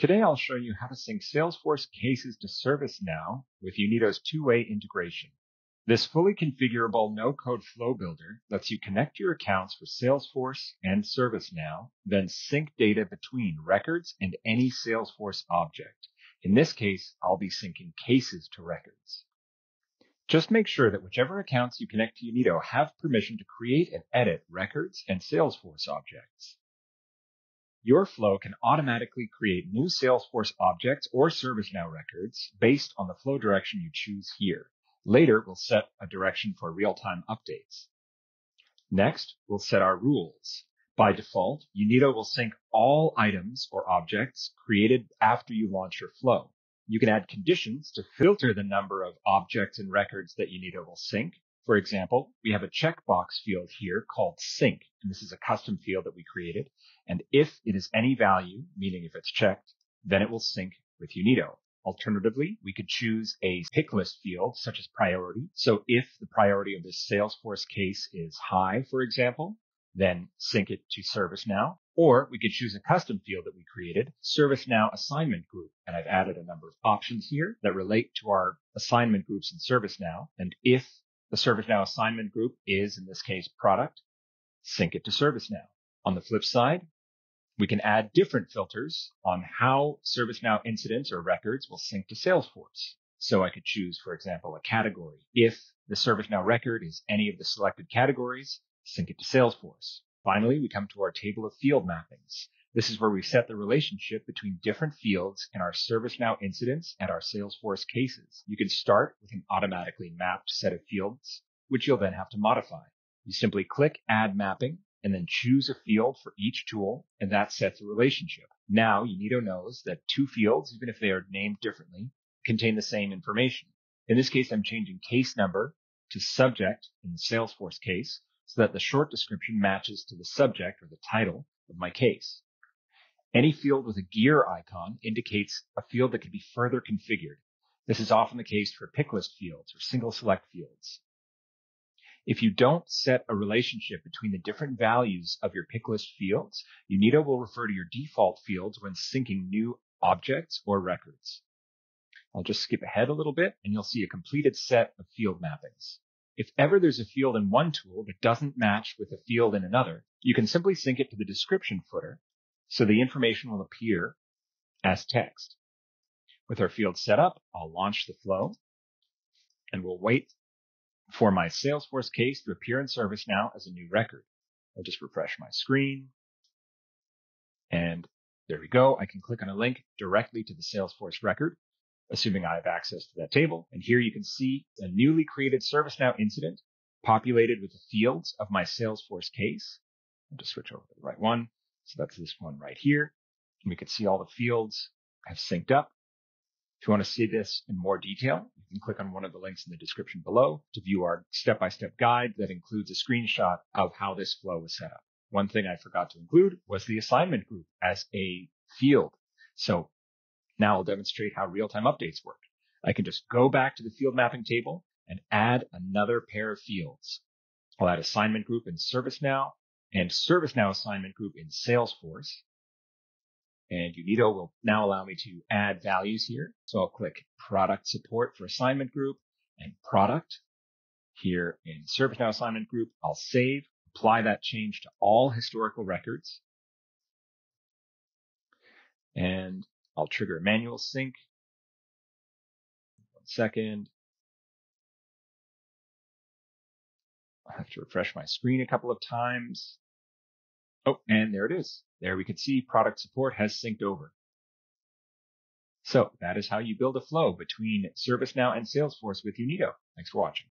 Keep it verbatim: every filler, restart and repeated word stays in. Today, I'll show you how to sync Salesforce cases to ServiceNow with Unito's two-way integration. This fully configurable no-code flow builder lets you connect your accounts for Salesforce and ServiceNow, then sync data between records and any Salesforce object. In this case, I'll be syncing cases to records. Just make sure that whichever accounts you connect to Unito have permission to create and edit records and Salesforce objects. Your flow can automatically create new Salesforce objects or ServiceNow records based on the flow direction you choose here. Later, we'll set a direction for real-time updates. Next, we'll set our rules. By default, Unito will sync all items or objects created after you launch your flow. You can add conditions to filter the number of objects and records that Unito will sync. For example, we have a checkbox field here called sync, and this is a custom field that we created. And if it is any value, meaning if it's checked, then it will sync with Unito. Alternatively, we could choose a pick list field such as priority. So if the priority of this Salesforce case is high, for example, then sync it to ServiceNow. Or we could choose a custom field that we created, ServiceNow assignment group. And I've added a number of options here that relate to our assignment groups in ServiceNow. And if the ServiceNow assignment group is, in this case, product, sync it to ServiceNow. On the flip side, we can add different filters on how ServiceNow incidents or records will sync to Salesforce. So I could choose, for example, a category. If the ServiceNow record is any of the selected categories, sync it to Salesforce. Finally, we come to our table of field mappings. This is where we set the relationship between different fields in our ServiceNow incidents and our Salesforce cases. You can start with an automatically mapped set of fields, which you'll then have to modify. You simply click Add Mapping and then choose a field for each tool, and that sets a relationship. Now, Unito knows that two fields, even if they are named differently, contain the same information. In this case, I'm changing case number to subject in the Salesforce case so that the short description matches to the subject or the title of my case. Any field with a gear icon indicates a field that can be further configured. This is often the case for pick list fields or single select fields. If you don't set a relationship between the different values of your pick list fields, Unito will refer to your default fields when syncing new objects or records. I'll just skip ahead a little bit and you'll see a completed set of field mappings. If ever there's a field in one tool that doesn't match with a field in another, you can simply sync it to the description footer, so the information will appear as text. With our field set up, I'll launch the flow and we'll wait for my Salesforce case to appear in ServiceNow as a new record. I'll just refresh my screen. And there we go. I can click on a link directly to the Salesforce record, assuming I have access to that table. And here you can see a newly created ServiceNow incident populated with the fields of my Salesforce case. I'll just switch over to the right one. So that's this one right here. And we can see all the fields have synced up. If you want to see this in more detail, you can click on one of the links in the description below to view our step-by-step guide that includes a screenshot of how this flow was set up. One thing I forgot to include was the assignment group as a field. So now I'll demonstrate how real-time updates work. I can just go back to the field mapping table and add another pair of fields. I'll add assignment group in ServiceNow and ServiceNow assignment group in Salesforce. And Unito will now allow me to add values here. So I'll click product support for assignment group and product here in ServiceNow assignment group. I'll save, apply that change to all historical records. And I'll trigger a manual sync. One second. I have to refresh my screen a couple of times. Oh, and there it is. There we can see product support has synced over. So that is how you build a flow between ServiceNow and Salesforce with Unito. Thanks for watching.